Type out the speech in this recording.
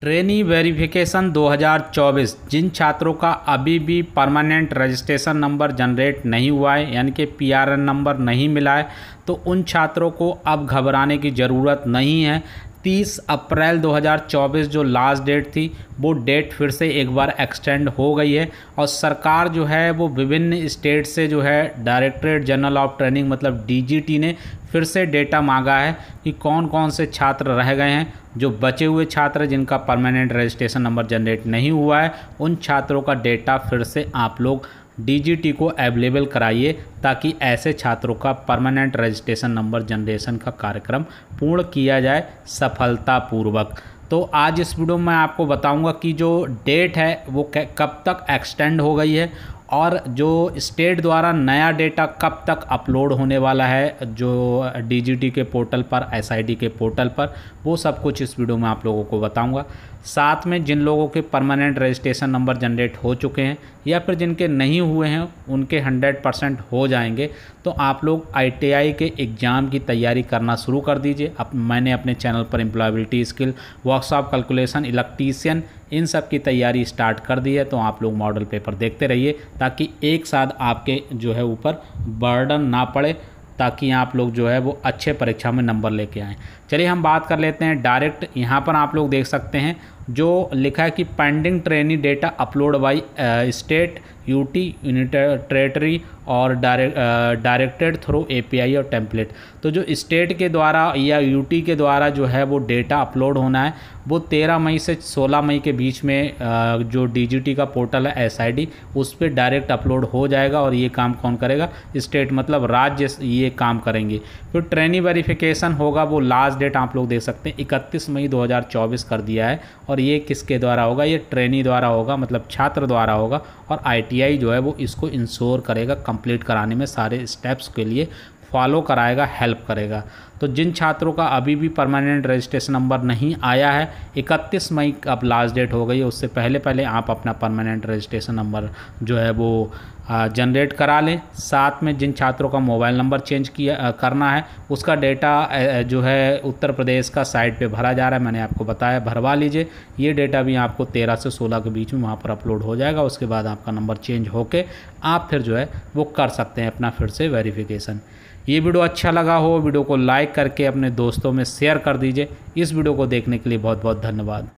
Trainee verification 2024 जिन छात्रों का अभी भी परमानेंट रजिस्ट्रेशन नंबर जनरेट नहीं हुआ है, यानी कि पीआरएन नंबर नहीं मिला है, तो उन छात्रों को अब घबराने की ज़रूरत नहीं है। 30 अप्रैल 2024 जो लास्ट डेट थी, वो डेट फिर से एक बार एक्सटेंड हो गई है। और सरकार जो है वो विभिन्न स्टेट से जो है डायरेक्टरेट जनरल ऑफ ट्रेनिंग मतलब डीजीटी ने फिर से डेटा मांगा है कि कौन कौन से छात्र रह गए हैं। जो बचे हुए छात्र जिनका परमानेंट रजिस्ट्रेशन नंबर जनरेट नहीं हुआ है, उन छात्रों का डेटा फिर से आप लोग डीजीटी को अवेलेबल कराइए, ताकि ऐसे छात्रों का परमानेंट रजिस्ट्रेशन नंबर जनरेशन का कार्यक्रम पूर्ण किया जाए सफलतापूर्वक। तो आज इस वीडियो में आपको बताऊंगा कि जो डेट है वो कब तक एक्सटेंड हो गई है और जो स्टेट द्वारा नया डेटा कब तक अपलोड होने वाला है जो डीजीटी के पोर्टल पर, एसआईडी के पोर्टल पर, वो सब कुछ इस वीडियो में आप लोगों को बताऊंगा। साथ में जिन लोगों के परमानेंट रजिस्ट्रेशन नंबर जनरेट हो चुके हैं या फिर जिनके नहीं हुए हैं, उनके 100% हो जाएंगे। तो आप लोग आईटीआई के एग्ज़ाम की तैयारी करना शुरू कर दीजिए। अब मैंने अपने चैनल पर employability skill, workshop, calculation, electrician, इन सब की तैयारी स्टार्ट कर दी है। तो आप लोग मॉडल पेपर देखते रहिए ताकि एक साथ आपके जो है ऊपर बर्डन ना पड़े, ताकि आप लोग जो है वो अच्छे परीक्षा में नंबर लेके आएँ। चलिए हम बात कर लेते हैं डायरेक्ट। यहाँ पर आप लोग देख सकते हैं जो लिखा है कि pending trainee data upload by state, UT, unit territory और डायरेक्टेड थ्रू एपीआई और टेम्पलेट। तो जो स्टेट के द्वारा या यूटी के द्वारा जो है वो डेटा अपलोड होना है, वो 13 मई से 16 मई के बीच में जो डीजीटी का पोर्टल है एसआईडी, उस पर डायरेक्ट अपलोड हो जाएगा। और ये काम कौन करेगा? स्टेट मतलब राज्य ये काम करेंगे। फिर ट्रेनी वेरिफिकेशन होगा, वो लास्ट डेट आप लोग देख सकते हैं 31 मई 2024 कर दिया है। और ये किसके द्वारा होगा? ये ट्रेनी द्वारा होगा, मतलब छात्र द्वारा होगा। और आईटीआई जो है वो इसको इंश्योर करेगा, कंप्लीट कराने में सारे स्टेप्स के लिए फॉलो कराएगा, हेल्प करेगा। तो जिन छात्रों का अभी भी परमानेंट रजिस्ट्रेशन नंबर नहीं आया है, 31 मई अब लास्ट डेट हो गई है, उससे पहले पहले आप अपना परमानेंट रजिस्ट्रेशन नंबर जो है वो जनरेट करा लें। साथ में जिन छात्रों का मोबाइल नंबर चेंज किया करना है, उसका डेटा जो है उत्तर प्रदेश का साइट पे भरा जा रहा है, मैंने आपको बताया, भरवा लीजिए। ये डेटा भी आपको 13 से 16 के बीच में वहाँ पर अपलोड हो जाएगा। उसके बाद आपका नंबर चेंज होके आप फिर जो है वो कर सकते हैं अपना फिर से वेरिफिकेशन। ये वीडियो अच्छा लगा हो, वीडियो को लाइक करके अपने दोस्तों में शेयर कर दीजिए। इस वीडियो को देखने के लिए बहुत बहुत धन्यवाद।